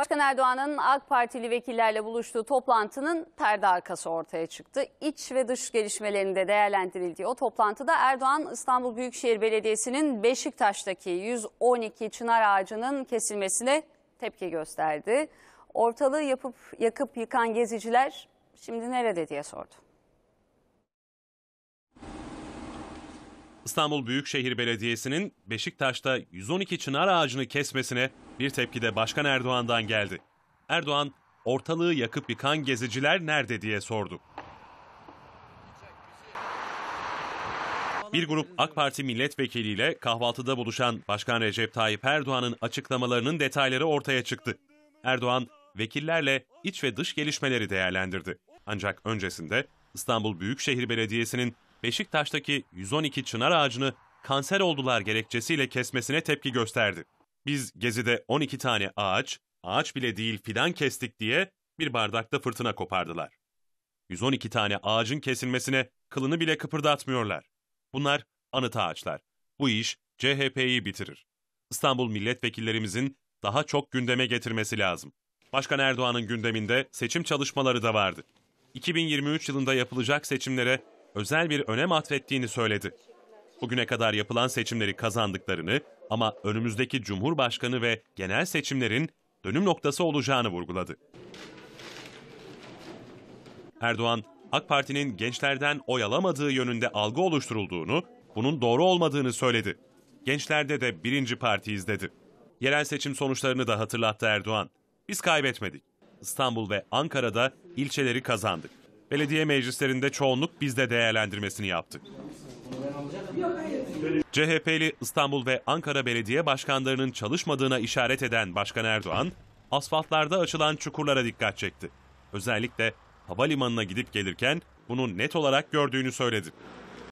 Başkan Erdoğan'ın AK Partili vekillerle buluştuğu toplantının perde arkası ortaya çıktı. İç ve dış gelişmelerinde değerlendirildiği o toplantıda Erdoğan, İstanbul Büyükşehir Belediyesi'nin Beşiktaş'taki 112 çınar ağacının kesilmesine tepki gösterdi. Ortalığı yakıp yıkan geziciler şimdi nerede diye sordu. İstanbul Büyükşehir Belediyesi'nin Beşiktaş'ta 112 çınar ağacını kesmesine bir tepki de Başkan Erdoğan'dan geldi. Erdoğan, ortalığı yakıp yıkan geziciler nerede diye sordu. Bir grup AK Parti milletvekiliyle kahvaltıda buluşan Başkan Recep Tayyip Erdoğan'ın açıklamalarının detayları ortaya çıktı. Erdoğan, vekillerle iç ve dış gelişmeleri değerlendirdi. Ancak öncesinde İstanbul Büyükşehir Belediyesi'nin Beşiktaş'taki 112 çınar ağacını kanser oldular gerekçesiyle kesmesine tepki gösterdi. Biz Gezi'de 12 tane ağaç bile değil fidan kestik diye bir bardakta fırtına kopardılar. 112 tane ağacın kesilmesine kılını bile kıpırdatmıyorlar. Bunlar anıt ağaçlar. Bu iş CHP'yi bitirir. İstanbul milletvekillerimizin daha çok gündeme getirmesi lazım. Başkan Erdoğan'ın gündeminde seçim çalışmaları da vardı. 2023 yılında yapılacak seçimlere özel bir önem atfettiğini söyledi. Bugüne kadar yapılan seçimleri kazandıklarını ama önümüzdeki Cumhurbaşkanı ve genel seçimlerin dönüm noktası olacağını vurguladı. Erdoğan, AK Parti'nin gençlerden oy alamadığı yönünde algı oluşturulduğunu, bunun doğru olmadığını söyledi. Gençlerde de birinci partiyiz dedi. Yerel seçim sonuçlarını da hatırlattı Erdoğan. Biz kaybetmedik. İstanbul ve Ankara'da ilçeleri kazandık. Belediye meclislerinde çoğunluk bizde değerlendirmesini yaptı. CHP'li İstanbul ve Ankara belediye başkanlarının çalışmadığına işaret eden Başkan Erdoğan, asfaltlarda açılan çukurlara dikkat çekti. Özellikle havalimanına gidip gelirken bunu net olarak gördüğünü söyledi.